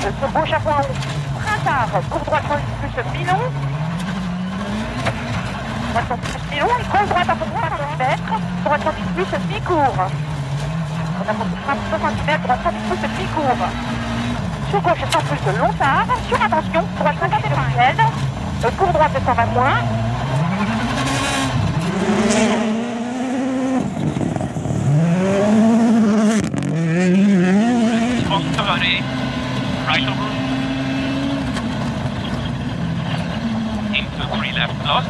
Ce beau chapeau à Pratard pour droite plus Pilon. Droite plus Pilon et gauche droite à peu près 70 mètres. Droite 110 plus mi-cours. On a pour 50 mètres, droite 110 plus mi-cours. Sur gauche 100 plus Lontard. Sur attention, droite 50 mètres. Cours droite 120 moins. Right over. Into 3 left lost.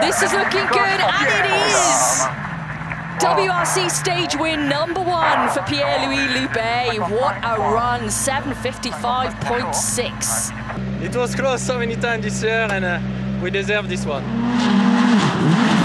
This is looking good, and it is! WRC stage win #1 for Pierre-Louis Loubet. What a run, 7:55.6. It was close so many times this year, and we deserve this one.